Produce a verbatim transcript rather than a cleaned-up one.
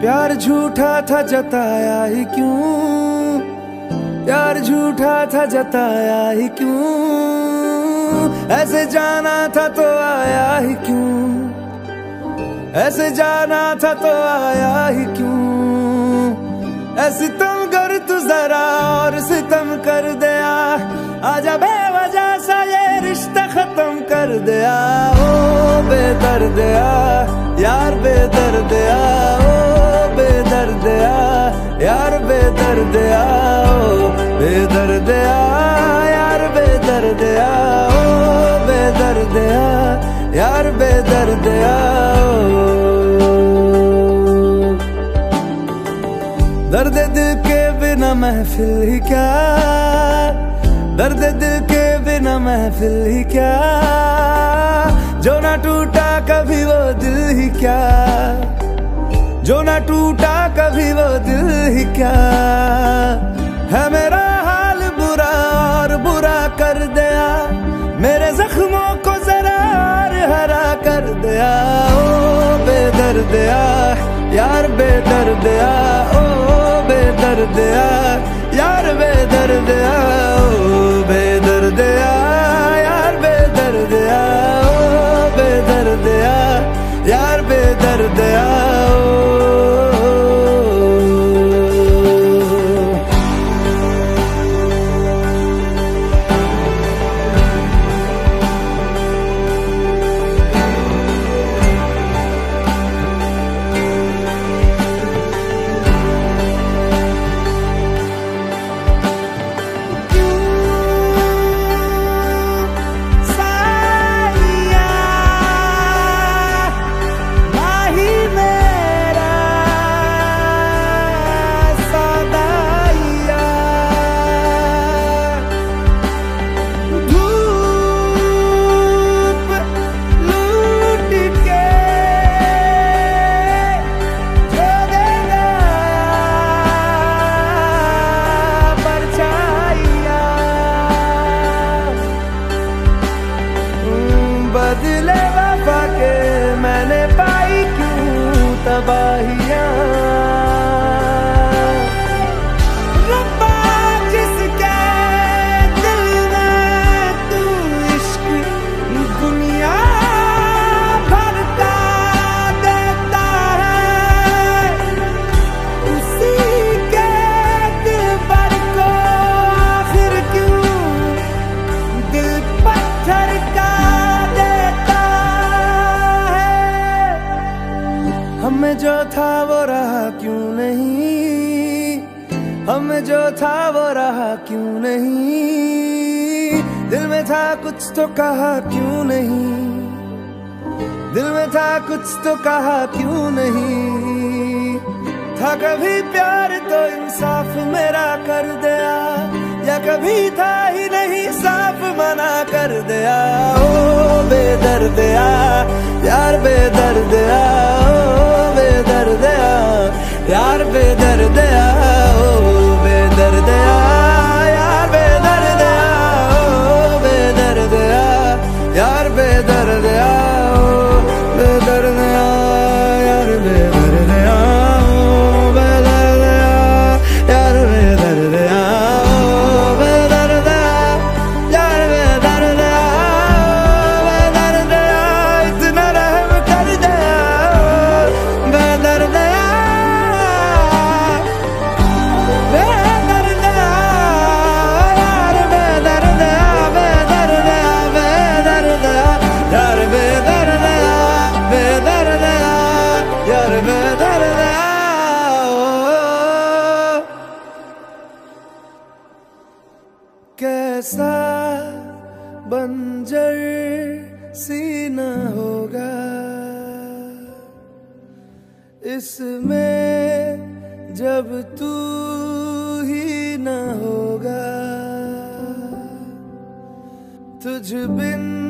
प्यार झूठा था जताया ही क्यों, प्यार झूठा था जताया ही क्यों, ऐसे जाना था तो आया ही क्यों, ऐसे जाना था तो आया ही क्यों। ऐसे तुम कर तू जरा और सितम कर दिया, आजा बेवजह सा ये रिश्ता खत्म कर दिया। ओ बेदर्दिया यार बेदर्दिया, बेदर्दिया यार बेदर्दिया, ओ बेदर्दिया यार बेदर्दिया, ओ बेदर्दिया यार बेदर्दिया। दर्द दिल के बिना महफिल ही क्या, दर्द दिल के बिना महफिल ही क्या, जो ना टूटा कभी वो दिल ही क्या, जो ना टूटा कभी वो दिल ही क्या। है मेरा हाल बुरा और बुरा कर दिया, मेरे जख्मों को जरा और हरा कर दिया। ओ बेदर्दिया यार बेदर्दिया, ओ बेदर्दिया यार बेदर्दिया, ओ बेदर्दिया यार बेदर्दिया, ओ बेदर्दिया यार बेदर्दिया। बदले वफा के मैंने पाई क्यों तबाहियां, रब्बा जिसके दिल में तू इश्क दुनिया भरता देता है, उसी के दिल पर को आखिर क्यों दिल पत्थर का। हमें जो था वो रहा क्यों नहीं, हमें जो था वो रहा क्यों नहीं, दिल में था कुछ तो कहा क्यों नहीं, दिल में था कुछ तो कहा क्यों नहीं। था कभी प्यार तो इंसाफ मेरा कर दिया, या कभी था ही नहीं साफ मना कर दिया। ओ बेदर्दिया यार बेदर्दिया, यार बेदर्दिया, ओ बेदर्दिया यार बेदर्दिया, ओ बेदर्दिया यार बेदर्दिया, ओ बेदर्दिया यार बेदर्दिया, ओ बेदर्दिया यार बेदर्दिया, ओ बेदर्दिया यार बेदर्दिया, ओ बेदर्दिया इतना रहम कर दिया, ओ बेदर्दिया। कैसा बंजर सीना होगा इसमें जब तू ही ना होगा, तुझ बिन